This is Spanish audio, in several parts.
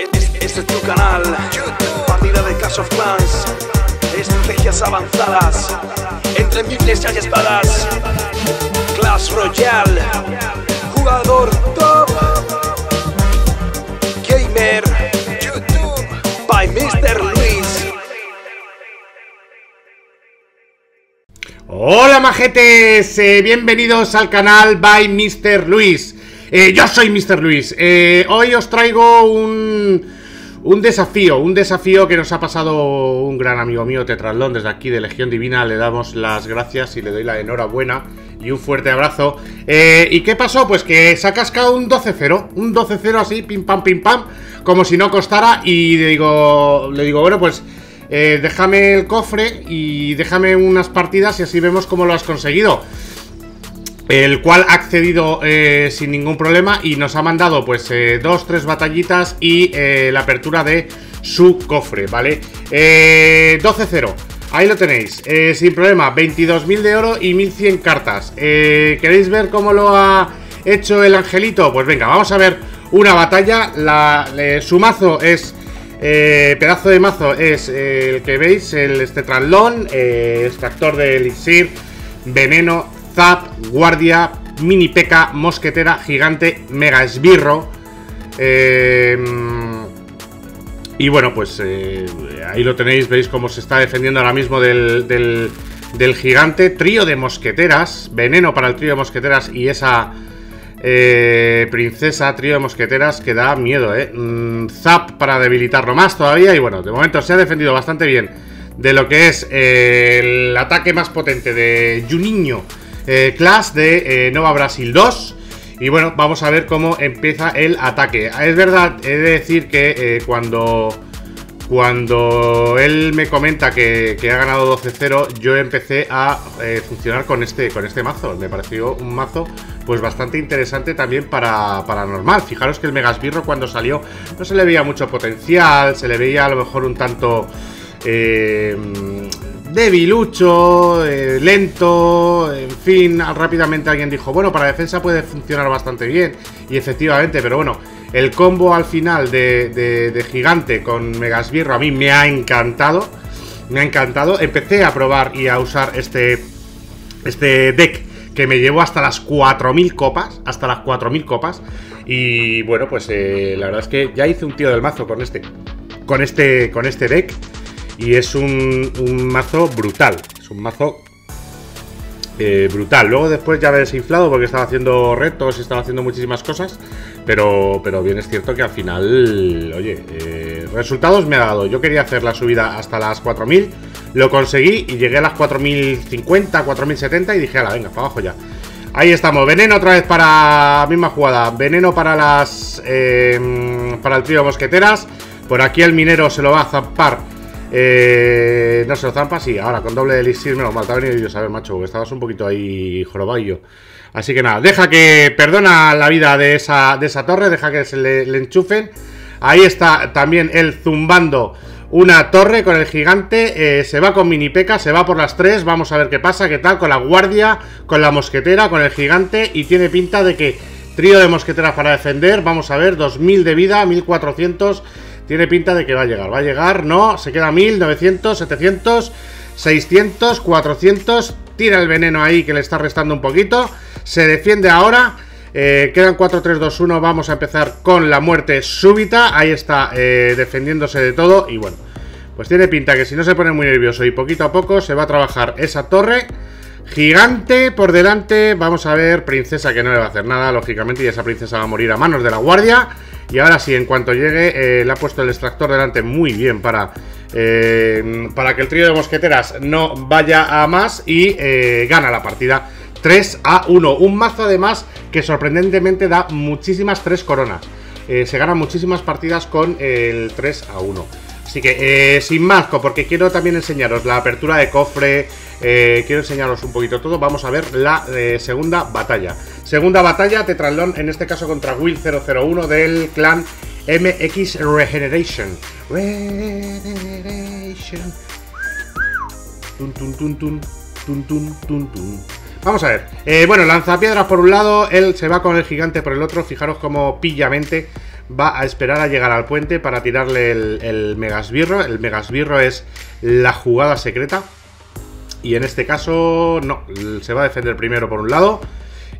Este es tu canal, partida de Clash of Clans, estrategias avanzadas, entre miles hay espadas, Clash Royale, jugador top, gamer, YouTube, by Mr. Luis. Hola majetes, bienvenidos al canal by Mr. Luis. Yo soy Mr. Luis. Hoy os traigo un desafío que nos ha pasado un gran amigo mío, Tetraslón, desde aquí de Legión Divina. Le damos las gracias y le doy la enhorabuena y un fuerte abrazo. ¿Y qué pasó? Pues que se ha cascado un 12-0, así, pim pam, como si no costara. Y le digo, bueno, pues déjame el cofre y déjame unas partidas y así vemos cómo lo has conseguido. El cual ha accedido sin ningún problema y nos ha mandado pues 2-3 batallitas y la apertura de su cofre, ¿vale? 12-0, ahí lo tenéis, sin problema, 22.000 de oro y 1.100 cartas. ¿Queréis ver cómo lo ha hecho el angelito? Pues venga, vamos a ver una batalla. Su mazo es, pedazo de mazo, es el que veis, el Tetraslón, extractor de elixir, veneno, zap, guardia, mini peca, mosquetera, gigante, mega esbirro. Y bueno, pues ahí lo tenéis, veis cómo se está defendiendo ahora mismo del gigante. Trío de mosqueteras, veneno para el trío de mosqueteras y esa princesa, trío de mosqueteras que da miedo, zap para debilitarlo más todavía. Y bueno, de momento se ha defendido bastante bien de lo que es el ataque más potente de Yuniño, Clash de Nova Brasil 2. Y bueno, vamos a ver cómo empieza el ataque. Es verdad, he de decir que cuando él me comenta que ha ganado 12-0, yo empecé a funcionar con este mazo. Me pareció un mazo pues bastante interesante también para normal. Fijaros que el mega esbirro cuando salió no se le veía mucho potencial, se le veía a lo mejor un tanto debilucho, lento, en fin. Rápidamente alguien dijo, bueno, para defensa puede funcionar bastante bien, y efectivamente, pero bueno, el combo al final de gigante con mega esbirro a mí me ha encantado, empecé a probar y a usar este deck que me llevó hasta las 4.000 copas, y bueno, pues la verdad es que ya hice un tío del mazo con este deck. Y es un mazo brutal. Es un mazo brutal. Luego después ya me he desinflado porque estaba haciendo retos y estaba haciendo muchísimas cosas. Pero bien es cierto que al final, oye, resultados me ha dado. Yo quería hacer la subida hasta las 4.000. Lo conseguí y llegué a las 4.050, 4.070 y dije, ala, venga, para abajo ya. Ahí estamos. Veneno otra vez para... misma jugada. Veneno para las... para el trío de mosqueteras. Por aquí el minero se lo va a zampar. No se lo zampa, sí, ahora con doble elixir, menos mal, te ha venido yo a saber, macho, que estabas un poquito ahí jorobaillo. Así que nada, deja que, perdona la vida de esa torre, deja que se le enchufen. Ahí está también él zumbando una torre con el gigante, se va con mini peca, se va por las tres, vamos a ver qué pasa, qué tal, con la guardia, con la mosquetera, con el gigante, y tiene pinta de que trío de mosqueteras para defender, vamos a ver, 2.000 de vida, 1.400... Tiene pinta de que va a llegar, no, se queda 1.000, 900, 700, 600, 400, tira el veneno ahí que le está restando un poquito, se defiende ahora, quedan 4, 3, 2, 1, vamos a empezar con la muerte súbita, ahí está defendiéndose de todo y bueno, pues tiene pinta que si no se pone muy nervioso y poquito a poco se va a trabajar esa torre. Gigante por delante, vamos a ver, princesa que no le va a hacer nada, lógicamente, y esa princesa va a morir a manos de la guardia. Y ahora sí, en cuanto llegue, le ha puesto el extractor delante muy bien para que el trío de mosqueteras no vaya a más y gana la partida 3-1. Un mazo además que sorprendentemente da muchísimas 3 coronas. Se ganan muchísimas partidas con el 3-1. Así que sin más, porque quiero también enseñaros la apertura de cofre, quiero enseñaros un poquito todo. Vamos a ver la segunda batalla. Segunda batalla, Tetraslón, en este caso contra Will 001 del clan MX Regeneration. Vamos a ver, bueno, lanzapiedras por un lado, él se va con el gigante por el otro. Fijaros cómo pillamente va a esperar a llegar al puente para tirarle el megasbirro. El megasbirro es la jugada secreta. Y en este caso, no, se va a defender primero por un lado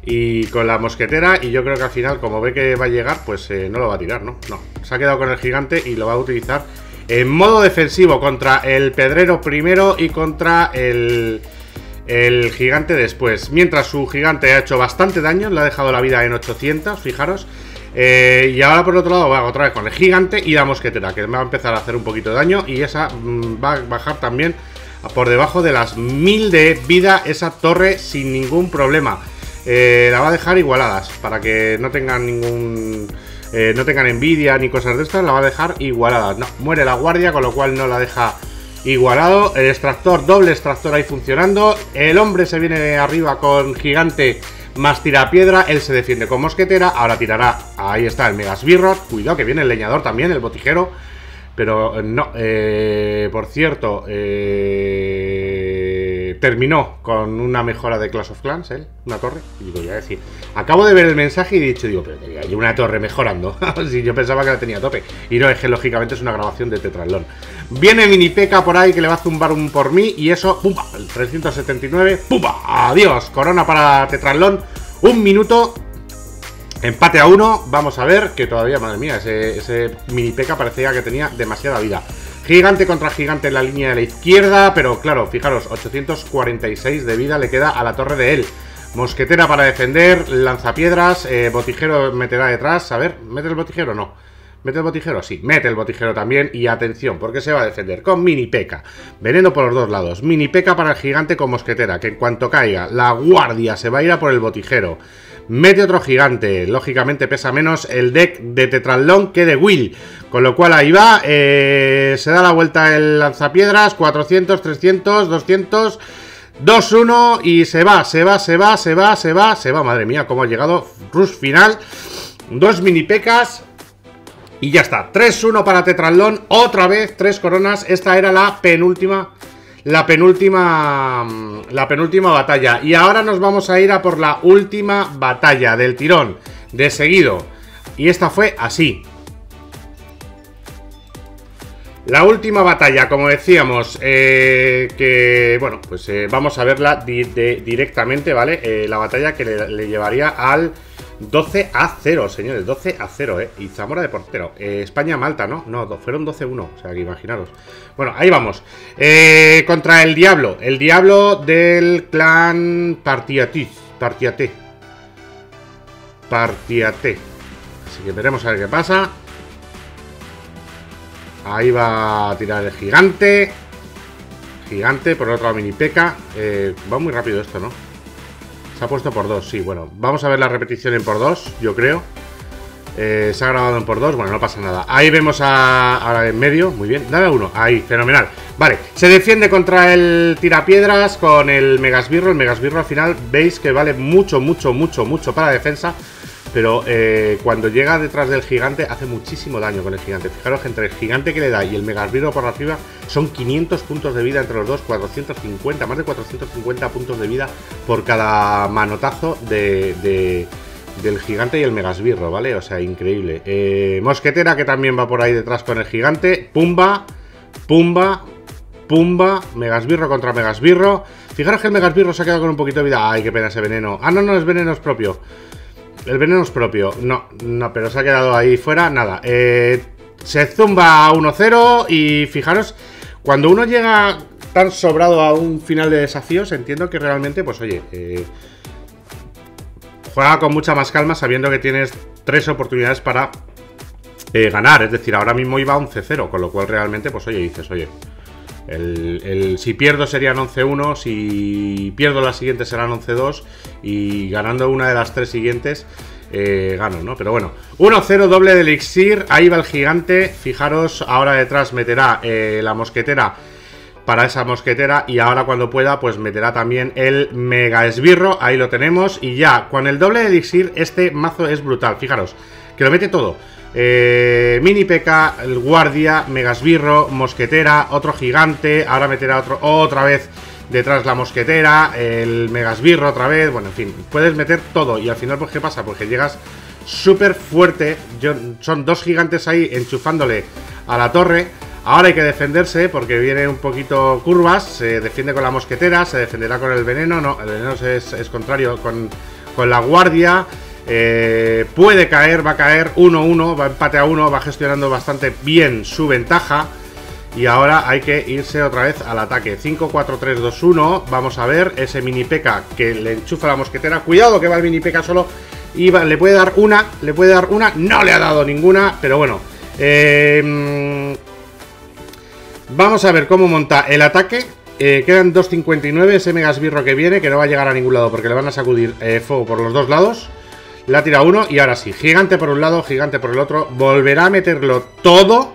y con la mosquetera, y yo creo que al final, como ve que va a llegar, pues no lo va a tirar, ¿no? No, se ha quedado con el gigante y lo va a utilizar en modo defensivo contra el pedrero primero y contra el gigante después. Mientras su gigante ha hecho bastante daño, le ha dejado la vida en 800, fijaros. Y ahora por otro lado va otra vez con el gigante y la mosquetera, que va a empezar a hacer un poquito de daño, y esa va a bajar también por debajo de las 1000 de vida esa torre sin ningún problema. La va a dejar igualadas para que no tengan ningún... no tengan envidia ni cosas de estas, la va a dejar igualada. No, muere la guardia, con lo cual no la deja igualado. El extractor, doble extractor ahí funcionando. El hombre se viene arriba con gigante más tirapiedra. Él se defiende con mosquetera. Ahora tirará. Ahí está el megasbirro. Cuidado que viene el leñador también, el botijero. Pero no, por cierto, terminó con una mejora de Clash of Clans, ¿eh? Una torre. Y digo, ya decir, acabo de ver el mensaje y he dicho, digo, pero tenía yo una torre mejorando. Si yo pensaba que la tenía a tope. Y no, es que lógicamente es una grabación de Tetraslón. Viene Mini Peca por ahí que le va a zumbar un por mí y eso, ¡pumba! El 379, ¡pumba! ¡Adiós! Corona para Tetraslón. Un minuto. Empate a 1, vamos a ver, que todavía, madre mía, ese Mini Peca parecía que tenía demasiada vida. Gigante contra gigante en la línea de la izquierda, pero claro, fijaros, 846 de vida le queda a la torre de él. Mosquetera para defender, lanzapiedras, botijero meterá detrás, a ver, ¿mete el botijero? No. ¿Mete el botijero? Sí, mete el botijero también. Y atención, porque se va a defender con Mini Peca. Veneno por los dos lados. Mini Peca para el gigante con mosquetera, que en cuanto caiga la guardia se va a ir a por el botijero. Mete otro gigante. Lógicamente pesa menos el deck de Tetraslón que de Will, con lo cual ahí va. Se da la vuelta el lanzapiedras. 400, 300, 200... 2-1 y se va. Madre mía, cómo ha llegado. Rush final. Dos Mini Pecas. Y ya está, 3-1 para Tetraslón, otra vez 3 coronas, esta era la penúltima batalla. Y ahora nos vamos a ir a por la última batalla del tirón, de seguido. Y esta fue así. La última batalla, como decíamos, que bueno, pues vamos a verla directamente, ¿vale? La batalla que le llevaría al... 12-0, señores, 12-0, y Zamora de portero, España-Malta, ¿no? No, fueron 12-1, o sea, que imaginaros. Bueno, ahí vamos, contra el diablo del clan Partiatiz. Así que veremos a ver qué pasa. Ahí va a tirar el gigante, por el otro lado Mini Peca. Va muy rápido esto, ¿no? Se ha puesto por 2, sí, bueno, vamos a ver la repetición en por 2, yo creo. Se ha grabado en por 2, bueno, no pasa nada. Ahí vemos a en medio, muy bien, dale a 1, ahí, fenomenal. Vale, se defiende contra el tirapiedras con el megasbirro. El megasbirro al final veis que vale mucho para defensa. Pero cuando llega detrás del gigante hace muchísimo daño con el gigante. Fijaros que entre el gigante que le da y el megasbirro por arriba son 500 puntos de vida entre los dos, 450, más de 450 puntos de vida por cada manotazo del gigante y el megasbirro, ¿vale? O sea, increíble. Mosquetera que también va por ahí detrás con el gigante. Pumba, pumba, pumba, megasbirro contra megasbirro. Fijaros que el megasbirro se ha quedado con un poquito de vida. ¡Ay, qué pena ese veneno! Ah, no, no, es veneno, es propio. El veneno es propio, no, pero se ha quedado ahí fuera, nada. Se zumba a 1-0 y fijaros, cuando uno llega tan sobrado a un final de desafíos, entiendo que realmente, pues oye, juega con mucha más calma sabiendo que tienes 3 oportunidades para ganar. Es decir, ahora mismo iba a 11-0, con lo cual realmente, pues oye, dices, oye, si pierdo serían 11-1, si pierdo las siguientes serán 11-2 y ganando una de las 3 siguientes gano, ¿no? Pero bueno, 1-0, doble de elixir, ahí va el gigante, fijaros, ahora detrás meterá la mosquetera para esa mosquetera y ahora cuando pueda pues meterá también el mega esbirro, ahí lo tenemos y ya, con el doble de elixir este mazo es brutal, fijaros, que lo mete todo. Mini Peca, el guardia, megasbirro, mosquetera, otro gigante. Ahora meterá otra vez detrás la mosquetera, el megasbirro otra vez. Bueno, en fin, puedes meter todo. Y al final, pues, ¿qué pasa? Porque llegas súper fuerte. Son dos gigantes ahí enchufándole a la torre. Ahora hay que defenderse porque viene un poquito curvas. Se defiende con la mosquetera, se defenderá con el veneno. No, el veneno es contrario con la guardia. Puede caer, va a caer 1-1, va empate a 1, va gestionando bastante bien su ventaja. Y ahora hay que irse otra vez al ataque. 5-4-3-2-1. Vamos a ver ese mini P.K. que le enchufa la mosquetera. Cuidado que va el mini P.K. solo. Y va, le puede dar una, le puede dar una. No le ha dado ninguna, pero bueno. Vamos a ver cómo monta el ataque. Quedan 2.59. Ese mega esbirro que viene, que no va a llegar a ningún lado porque le van a sacudir fuego por los dos lados. La tira uno y ahora sí, gigante por un lado, gigante por el otro. Volverá a meterlo todo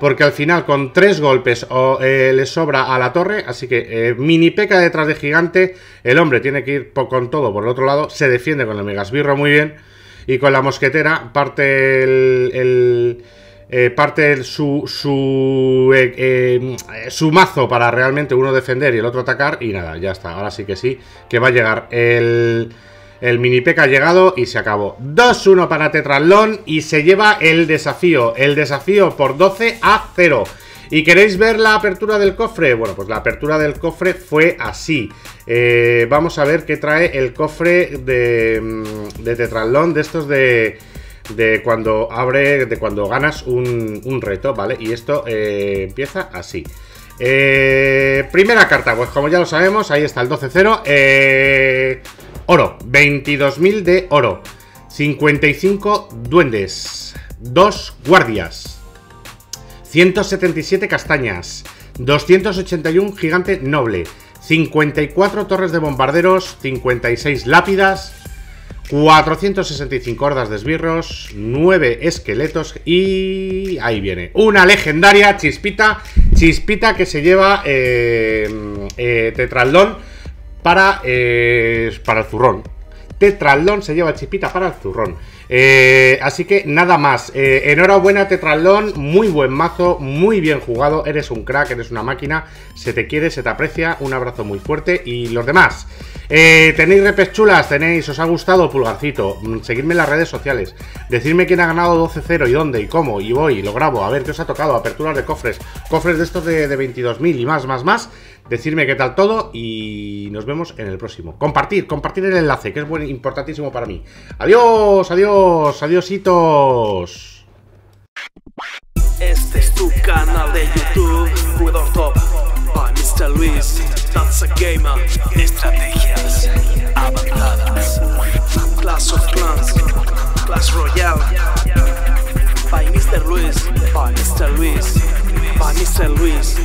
porque al final con tres golpes le sobra a la torre. Así que mini peca detrás de gigante. El hombre tiene que ir con todo por el otro lado. Se defiende con el megasbirro muy bien. Y con la mosquetera parte su mazo para realmente uno defender y el otro atacar. Y nada, ya está. Ahora sí, que va a llegar el... El mini P.K. ha llegado y se acabó. 2-1 para Tetraslón y se lleva el desafío. El desafío por 12-0. ¿Y queréis ver la apertura del cofre? Bueno, pues la apertura del cofre fue así. Vamos a ver qué trae el cofre de Tetraslón. De estos de cuando abre, de cuando ganas un reto, ¿vale? Y esto empieza así. Primera carta, pues como ya lo sabemos, ahí está el 12-0. Oro, 22.000 de oro, 55 duendes, 2 guardias, 177 castañas, 281 gigante noble, 54 torres de bombarderos, 56 lápidas, 465 hordas de esbirros, 9 esqueletos y... ahí viene, una legendaria chispita, chispita que se lleva Tetraslón. Para el zurrón. Tetraslón se lleva chispita para el zurrón. Así que nada más. Enhorabuena, Tetraslón. Muy buen mazo, muy bien jugado. Eres un crack, eres una máquina. Se te quiere, se te aprecia. Un abrazo muy fuerte. Y los demás, tenéis repes chulas, tenéis, os ha gustado, pulgarcito. Seguidme en las redes sociales. Decidme quién ha ganado 12-0 y dónde y cómo. Y voy y lo grabo. A ver qué os ha tocado. Aperturas de cofres. Cofres de estos de 22.000 y más. Decidme qué tal todo y nos vemos en el próximo. Compartir, compartir el enlace, que es muy importantísimo para mí. Adiós, adiós, adiósitos. Este es tu canal de YouTube, Jugador Top, by Mr. Luis. That's a gamer. Estrategias avanzadas. Clash of Clans, Clash Royale. By Mr. Luis, by Mr. Luis, by Mr. Luis.